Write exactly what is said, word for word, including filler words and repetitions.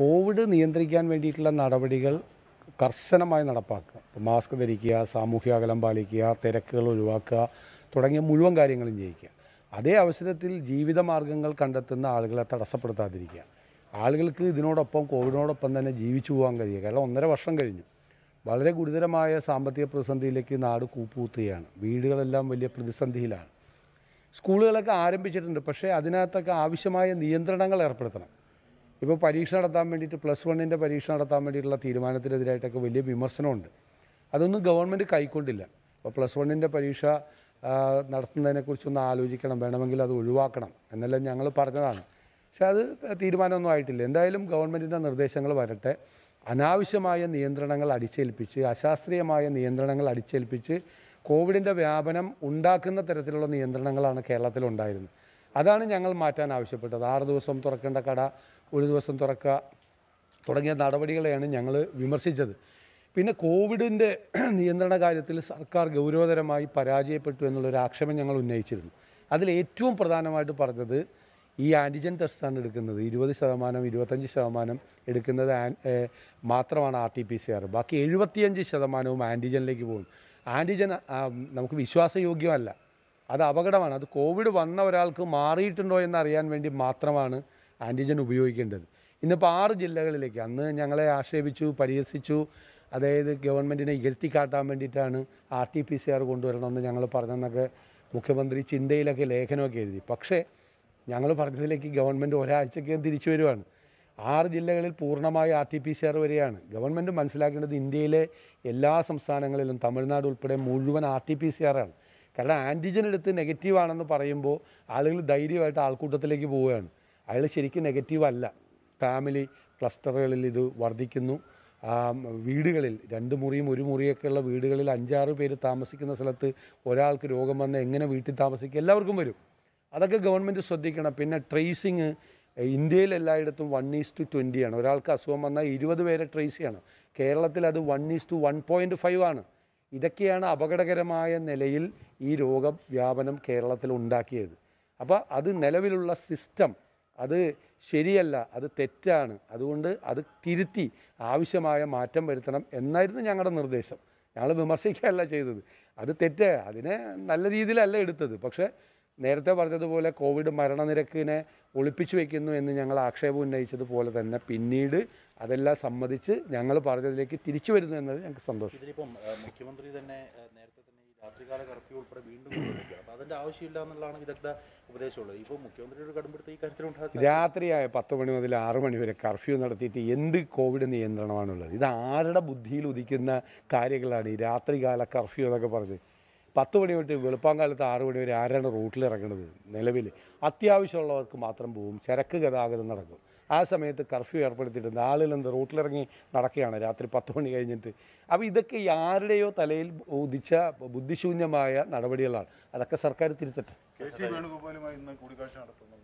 Covid നിയന്ത്രിക്കാൻ വേണ്ടിയിട്ടുള്ള നടപടികൾ കർശനമായി നടപ്പാക്കുക. മാസ്ക് ധരിക്കുക, സാമൂഹിക അകലം പാലിക്കുക, തിരക്കുകൾ ഒഴിവാക്കുക തുടങ്ങിയ മുഴുവൻ കാര്യങ്ങളും ചെയ്യിക്കുക. അതേ അവസരത്തിൽ ജീവിതമാർഗങ്ങൾ കണ്ടെത്തുന്ന ആളുകളെ തടസ്സപ്പെടുത്താതിരിക്കുക. ആളുകൾക്ക് ഇതിനോടൊപ്പം കോവിഡിനോടൊപ്പം തന്നെ ജീവിച്ചു പോകാൻ കഴിയുക. കാരണം ഒന്നര വർഷം കഴിഞ്ഞു, വളരെ ഗുരുതരമായ സാമ്പത്തിക പ്രതിസന്ധിയിലേക്ക് നാട് കൂപ്പുകുത്തുകയാണ്. വീടുകളെല്ലാം വലിയ പ്രതിസന്ധിയിലാണ്. സ്കൂളുകളൊക്കെ ആരംഭിച്ചിട്ടുണ്ട്, പക്ഷേ അതിനകത്തൊക്കെ ആവശ്യമായ നിയന്ത്രണങ്ങൾ ഏർപ്പെടുത്തണം. ഇപ്പോൾ പരീക്ഷ നടത്താൻ വേണ്ടിയിട്ട് പ്ലസ് വണ്ണിൻ്റെ പരീക്ഷ നടത്താൻ വേണ്ടിയിട്ടുള്ള തീരുമാനത്തിനെതിരായിട്ടൊക്കെ വലിയ വിമർശനമുണ്ട്. അതൊന്നും ഗവൺമെൻറ് കൈക്കൊണ്ടില്ല. അപ്പോൾ പ്ലസ് വണ്ണിൻ്റെ പരീക്ഷ നടത്തുന്നതിനെക്കുറിച്ചൊന്ന് ആലോചിക്കണം, വേണമെങ്കിൽ അത് ഒഴിവാക്കണം എന്നെല്ലാം ഞങ്ങൾ പറഞ്ഞതാണ്. പക്ഷെ അത് തീരുമാനമൊന്നും ആയിട്ടില്ല. എന്തായാലും ഗവൺമെൻറ്റിൻ്റെ നിർദ്ദേശങ്ങൾ വരട്ടെ. അനാവശ്യമായ നിയന്ത്രണങ്ങൾ അടിച്ചേൽപ്പിച്ച്, അശാസ്ത്രീയമായ നിയന്ത്രണങ്ങൾ അടിച്ചേൽപ്പിച്ച് കോവിഡിൻ്റെ വ്യാപനം ഉണ്ടാക്കുന്ന തരത്തിലുള്ള നിയന്ത്രണങ്ങളാണ് കേരളത്തിലുണ്ടായിരുന്നത്. അതാണ് ഞങ്ങൾ മാറ്റാൻ ആവശ്യപ്പെട്ടത്. ആറ് ദിവസം തുറക്കേണ്ട കട ഒരു ദിവസം തുറക്കുക തുടങ്ങിയ നടപടികളെയാണ് ഞങ്ങൾ വിമർശിച്ചത്. പിന്നെ കോവിഡിൻ്റെ നിയന്ത്രണ കാര്യത്തിൽ സർക്കാർ ഗൗരവതരമായി പരാജയപ്പെട്ടു എന്നുള്ളൊരു ആക്ഷേപം ഞങ്ങൾ ഉന്നയിച്ചിരുന്നു. അതിൽ ഏറ്റവും പ്രധാനമായിട്ട് പറഞ്ഞത് ഈ ആൻറ്റിജൻ ടെസ്റ്റാണ് എടുക്കുന്നത്. ഇരുപത് ശതമാനം ഇരുപത്തഞ്ച് ശതമാനം എടുക്കുന്നത് മാത്രമാണ് R T P C R. ബാക്കി എഴുപത്തിയഞ്ച് ശതമാനവും ആൻറ്റിജനിലേക്ക് പോകും. ആൻറ്റിജൻ നമുക്ക് വിശ്വാസയോഗ്യമല്ല, അത് അപകടമാണ്. അത് കോവിഡ് വന്ന ഒരാൾക്ക് മാറിയിട്ടുണ്ടോ എന്നറിയാൻ വേണ്ടി മാത്രമാണ് ആൻറ്റിജൻ ഉപയോഗിക്കേണ്ടത്. ഇന്നിപ്പോൾ ആറ് ജില്ലകളിലേക്ക് അന്ന് ഞങ്ങളെ ആക്ഷേപിച്ചു, പരിഹസിച്ചു. അതായത് ഗവൺമെൻറ്റിനെ ഇകഴ്ത്തിക്കാട്ടാൻ വേണ്ടിയിട്ടാണ് R T P C R കൊണ്ടുവരണമെന്ന് ഞങ്ങൾ പറഞ്ഞെന്നൊക്കെ മുഖ്യമന്ത്രി ചിന്തയിലൊക്കെ ലേഖനമൊക്കെ എഴുതി. പക്ഷേ ഞങ്ങൾ പറഞ്ഞതിലേക്ക് ഗവൺമെൻറ് ഒരാഴ്ചക്കകം തിരിച്ചു വരുവാണ്. ആറ് ജില്ലകളിൽ പൂർണ്ണമായി R T P C R വരെയാണ്. ഗവൺമെൻറ് മനസ്സിലാക്കേണ്ടത് ഇന്ത്യയിലെ എല്ലാ സംസ്ഥാനങ്ങളിലും തമിഴ്നാട് ഉൾപ്പെടെ മുഴുവൻ R T P C R ആണ്. കാരണം ആൻറ്റിജൻ എടുത്ത് നെഗറ്റീവാണെന്ന് പറയുമ്പോൾ ആളുകൾ ധൈര്യമായിട്ട് ആൾക്കൂട്ടത്തിലേക്ക് പോവുകയാണ്. അയാൾ ശരിക്കും നെഗറ്റീവ് അല്ല. ഫാമിലി ക്ലസ്റ്ററുകളിൽ ഇത് വർദ്ധിക്കുന്നു. വീടുകളിൽ രണ്ട് മുറിയും ഒരു മുറിയൊക്കെയുള്ള വീടുകളിൽ അഞ്ചാറ് പേര് താമസിക്കുന്ന സ്ഥലത്ത് ഒരാൾക്ക് രോഗം വന്ന് എങ്ങനെ വീട്ടിൽ താമസിക്കുക? എല്ലാവർക്കും വരും. അതൊക്കെ ഗവൺമെൻറ് ശ്രദ്ധിക്കണം. പിന്നെ ട്രേസിങ് ഇന്ത്യയിൽ എല്ലായിടത്തും വൺ ഈസ് ടു ട്വൻറ്റിയാണ്. ഒരാൾക്ക് അസുഖം വന്നാൽ ഇരുപത് പേരെ ട്രേസ് ചെയ്യണം. കേരളത്തിൽ അത് one is to one point five ആണ്. ഇതൊക്കെയാണ് അപകടകരമായ നിലയിൽ ഈ രോഗവ്യാപനം കേരളത്തിൽ ഉണ്ടാക്കിയത്. അപ്പോൾ അത് നിലവിലുള്ള സിസ്റ്റം അത് ശരിയല്ല, അത് തെറ്റാണ്. അതുകൊണ്ട് അത് തിരുത്തി ആവശ്യമായ മാറ്റം വരുത്തണം എന്നായിരുന്നു ഞങ്ങളുടെ നിർദ്ദേശം. ഞങ്ങൾ വിമർശിക്കുകയല്ല ചെയ്തത്. അത് തെറ്റ്, അതിനെ നല്ല രീതിയിലല്ല എടുത്തത്. പക്ഷേ നേരത്തെ പറഞ്ഞതുപോലെ കോവിഡ് മരണനിരക്കിനെ ഒളിപ്പിച്ചു വയ്ക്കുന്നു എന്ന് ഞങ്ങൾ ആക്ഷേപം ഉന്നയിച്ചതുപോലെ തന്നെ പിന്നീട് അതെല്ലാം സമ്മതിച്ച് ഞങ്ങൾ പറഞ്ഞതിലേക്ക് തിരിച്ചു വരുന്നു എന്നത് ഞങ്ങൾക്ക് സന്തോഷം. ഇതിലിപ്പം മുഖ്യമന്ത്രി തന്നെ നേരത്തെ തന്നെ ഈ രാത്രികാല കർഫ്യൂ ഉൾപ്പെടെ വീണ്ടും അപ്പോൾ അതിൻ്റെ ആവശ്യമില്ല എന്നുള്ളതാണ് വിദഗ്ധ ഉപദേശമുള്ളത്. ഇപ്പോൾ മുഖ്യമന്ത്രിയുടെ കടുംപിടുത്തം ഈ കാര്യത്തിലുണ്ടാകും. രാത്രിയായ പത്ത് മണി മുതൽ ആറ് മണി വരെ കർഫ്യൂ നടത്തിയിട്ട് എന്ത് കോവിഡ് നിയന്ത്രണമാണുള്ളത്? ഇത് ആരുടെ ബുദ്ധിയിൽ ഉദിക്കുന്ന കാര്യങ്ങളാണ് ഈ രാത്രികാല കർഫ്യൂ എന്നൊക്കെ പറഞ്ഞത്? പത്ത് മണി തൊട്ട് വെളുപ്പാങ്കാലത്ത് ആറ് മണി വരെ ആരാണ് റൂട്ടിൽ ഇറങ്ങുന്നത്? നിലവിൽ അത്യാവശ്യമുള്ളവർക്ക് മാത്രം പോകും. ചരക്ക് ഗതാഗതം നടക്കും. ആ സമയത്ത് കർഫ്യൂ ഏർപ്പെടുത്തിയിട്ടുണ്ട്. ആളുകളെന്ത് റൂട്ടിലിറങ്ങി നടക്കുകയാണ് രാത്രി പത്ത് മണി കഴിഞ്ഞിട്ട്? അപ്പോൾ ഇതൊക്കെ ആരുടെയോ തലയിൽ ഉദിച്ച ബുദ്ധിശൂന്യമായ നടപടികളാണ്. അതൊക്കെ സർക്കാർ തിരുത്തട്ടെ. കെ സി വേണുഗോപാലുമായി ഇന്ന് കൂടിക്കാഴ്ച നടത്തുന്നു.